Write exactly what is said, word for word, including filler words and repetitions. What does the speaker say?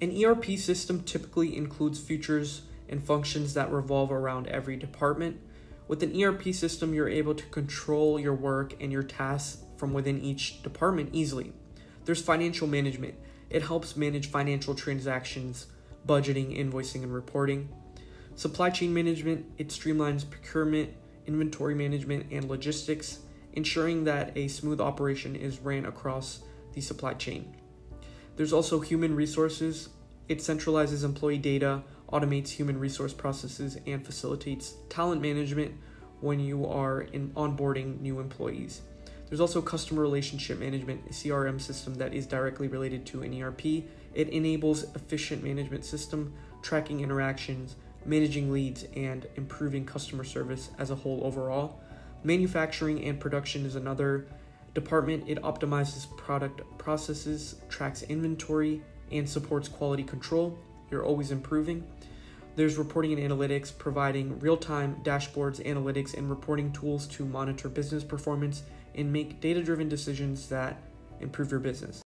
An E R P system typically includes features and functions that revolve around every department. With an E R P system, you're able to control your work and your tasks from within each department easily. There's financial management. It helps manage financial transactions, budgeting, invoicing, and reporting. Supply chain management. It streamlines procurement, inventory management, and logistics, ensuring that a smooth operation is ran across the supply chain. There's also human resources. It centralizes employee data, automates human resource processes, and facilitates talent management when you are in onboarding new employees. There's also customer relationship management, a C R M system that is directly related to an E R P. It enables efficient management system, tracking interactions, managing leads, and improving customer service as a whole overall. Manufacturing and production is another department. It optimizes product processes, tracks inventory, and supports quality control. You're always improving. There's reporting and analytics, providing real-time dashboards, analytics, and reporting tools to monitor business performance and make data-driven decisions that improve your business.